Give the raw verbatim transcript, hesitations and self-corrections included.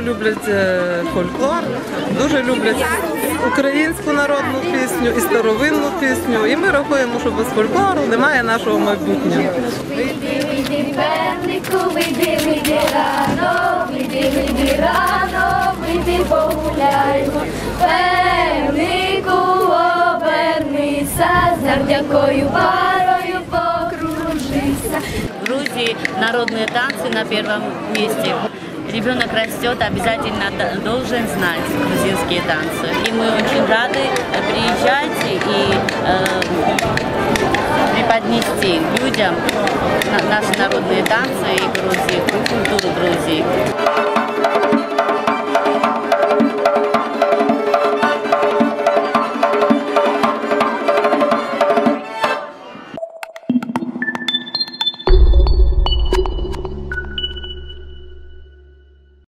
дуже люблять фольклор, дуже люблять українську народну пісню і старовинну пісню. І ми рахуємо, що без фольклору немає нашого майбутнього. Вийди, вийди, певнику, вийди, вийди рано, вийди, вийди рано, вийди погуляймо. Певнику, обернися, завдякою парою покружися. В Грузії народні танці на першому місці. Ребенок растет, обязательно должен знать грузинские танцы. И мы очень рады приезжать и э, преподнести людям наши народные танцы и Грузию, культуру Грузии.